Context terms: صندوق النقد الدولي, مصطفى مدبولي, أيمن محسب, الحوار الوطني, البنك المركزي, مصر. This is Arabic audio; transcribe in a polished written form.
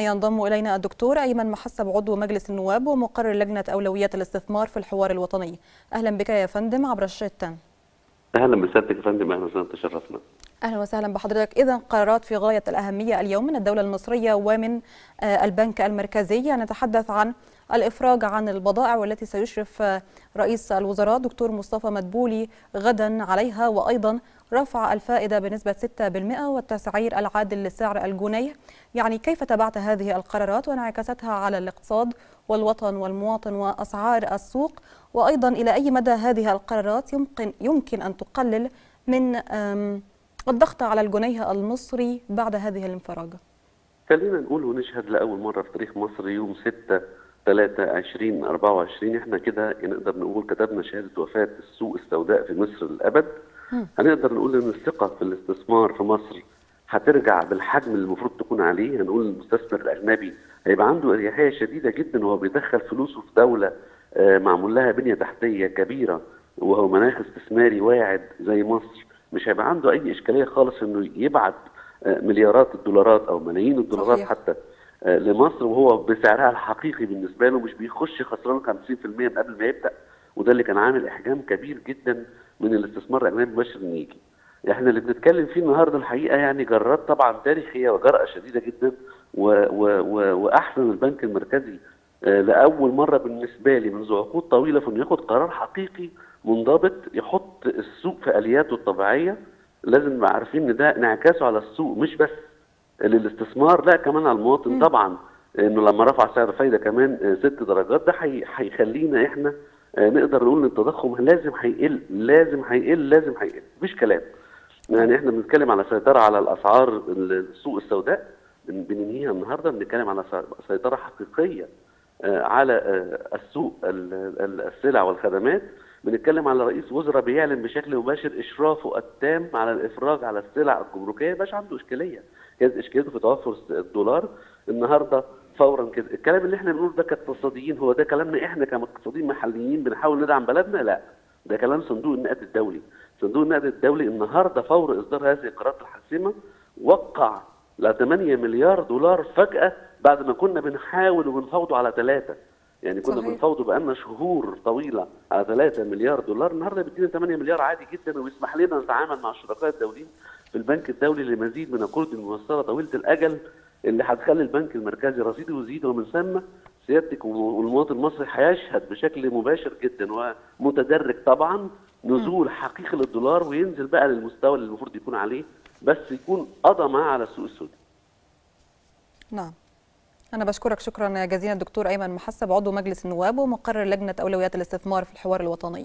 ينضم إلينا الدكتور أيمن محسب، عضو مجلس النواب ومقرر لجنة أولويات الاستثمار في الحوار الوطني. أهلا بك يا فندم عبر الشتان. أهلا بسيادتك يا فندم، أهلا وسهلا، تشرفنا. أهلا وسهلا بحضرتك. إذا قرارات في غاية الأهمية اليوم من الدولة المصرية ومن البنك المركزي. نتحدث عن الإفراج عن البضائع والتي سيشرف رئيس الوزراء دكتور مصطفى مدبولي غدا عليها، وأيضا رفع الفائدة بنسبة 6% والتسعير العادل لسعر الجنيه. كيف تابعت هذه القرارات وانعكاستها على الاقتصاد والوطن والمواطن وأسعار السوق، وأيضا إلى أي مدى هذه القرارات يمكن أن تقلل من الضغط على الجنيه المصري بعد هذه الانفراجة؟ خلينا نقول ونشهد لأول مرة في تاريخ مصر يوم 6/3/2024 احنا كده نقدر نقول كتبنا شهادة وفاة السوق السوداء في مصر للأبد. هنقدر نقول ان الثقة في الاستثمار في مصر هترجع بالحجم اللي المفروض تكون عليه. هنقول المستثمر الأجنبي هيبقى عنده أريحية شديدة جدا وهو بيدخل فلوسه في دولة معمول لها بنية تحتية كبيرة وهو مناخ استثماري واعد زي مصر. مش هيبقى عنده أي إشكالية خالص إنه يبعت مليارات الدولارات أو ملايين الدولارات حتى لمصر وهو بسعرها الحقيقي بالنسبة له، مش بيخش خسران 50% من قبل ما يبدأ، وده اللي كان عامل إحجام كبير جدا من الاستثمار الأجنبي مباشر نيجي. احنا اللي بنتكلم فيه النهارده الحقيقة جرات طبعا تاريخية وجرأة شديدة جدا وأحسن البنك المركزي لأول مرة بالنسبة لي منذ عقود طويلة في إنه ياخد قرار حقيقي منضبط يحط السوق في آلياته الطبيعية. لازم نبقى عارفين إن ده انعكاسه على السوق مش بس للاستثمار، لا كمان على المواطن طبعا، إنه لما رفع سعر الفايدة كمان 6 درجات ده هيخلينا إحنا نقدر نقول إن التضخم لازم هيقل، مفيش كلام. إحنا بنتكلم على سيطرة على الأسعار السوق السوداء بننهيها النهارده، بنتكلم على سيطرة حقيقية على السوق السلع والخدمات. بنتكلم على رئيس وزراء بيعلن بشكل مباشر اشرافه التام على الافراج على السلع الجمركيه، مش عنده اشكاليه، كانت اشكاليته في توفر الدولار النهارده فورا كده. الكلام اللي احنا بنقوله ده كاقتصاديين هو ده كلامنا احنا كاقتصاديين محليين بنحاول ندعم بلدنا؟ لا، ده كلام صندوق النقد الدولي. صندوق النقد الدولي النهارده فور اصدار هذه القرارات الحاسمه وقع ل 8 مليار دولار فجاه بعد ما كنا بنحاول وبنفاوضه على 3. كنا بنفاوضه بقالنا شهور طويله على 3 مليار دولار، النهارده بيدينا 8 مليار عادي جدا، ويسمح لنا نتعامل مع الشركاء الدوليين في البنك الدولي لمزيد من القروض الميسره طويله الاجل اللي هتخلي البنك المركزي رصيده يزيد، ومن ثم سيادتك والمواطن المصري هيشهد بشكل مباشر جدا ومتدرج طبعا نزول حقيقي للدولار، وينزل بقى للمستوى اللي المفروض يكون عليه، بس يكون قضى معاه على السوق السوداء. نعم. أنا بشكرك شكرا جزيلا الدكتور أيمن محسب، عضو مجلس النواب ومقرر لجنة أولويات الاستثمار في الحوار الوطني.